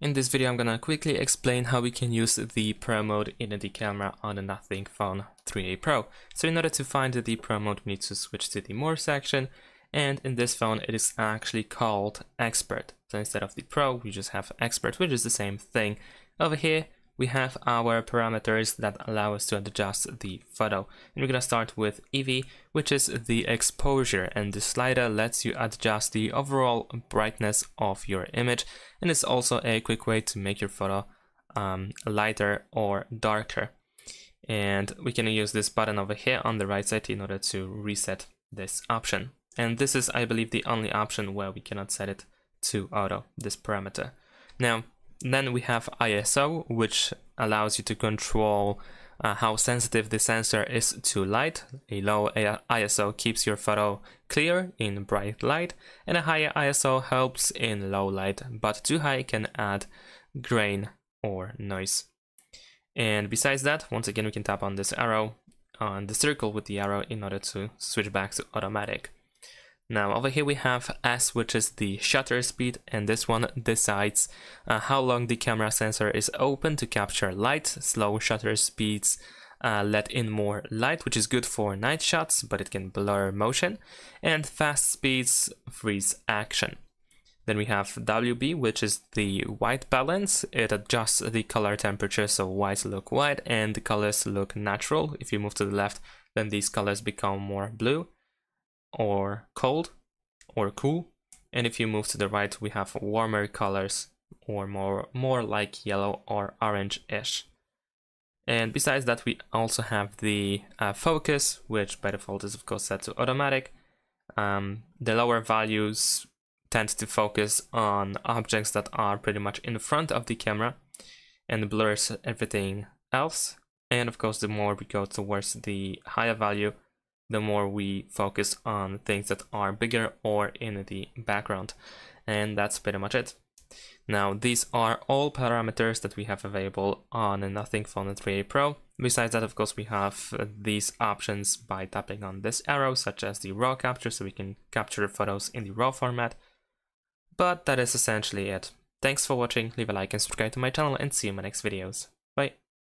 In this video I'm gonna quickly explain how we can use the Pro mode in the camera on the Nothing Phone 3A Pro. So in order to find the Pro mode we need to switch to the More section, and in this phone it is actually called Expert. So instead of the Pro we just have Expert, which is the same thing. Over here we have our parameters that allow us to adjust the photo. And we're gonna start with EV, which is the exposure, and the slider lets you adjust the overall brightness of your image. And it's also a quick way to make your photo lighter or darker. And we can use this button over here on the right side in order to reset this option. And this is, I believe, the only option where we cannot set it to auto, this parameter. Then we have ISO, which allows you to control how sensitive the sensor is to light. A low ISO keeps your photo clear in bright light, and a higher ISO helps in low light, but too high can add grain or noise. And besides that, once again, we can tap on this arrow, on the circle with the arrow, in order to switch back to automatic. Now over here we have S, which is the shutter speed, and this one decides how long the camera sensor is open to capture light. Slow shutter speeds let in more light, which is good for night shots, but it can blur motion, and fast speeds freeze action. Then we have WB, which is the white balance. It adjusts the color temperature, so whites look white and the colors look natural. If you move to the left, then these colors become more blue, or cold, or cool. And if you move to the right, we have warmer colors, or more like yellow or orange-ish. And besides that, we also have the focus, which by default is of course set to automatic. The lower values tend to focus on objects that are pretty much in front of the camera and blurs everything else. And of course, the more we go towards the higher value, the more we focus on things that are bigger or in the background. And that's pretty much it. Now, these are all parameters that we have available on the Nothing Phone 3A Pro. Besides that, of course, we have these options by tapping on this arrow, such as the RAW capture, so we can capture photos in the RAW format. But that is essentially it. Thanks for watching, leave a like and subscribe to my channel, and see you in my next videos.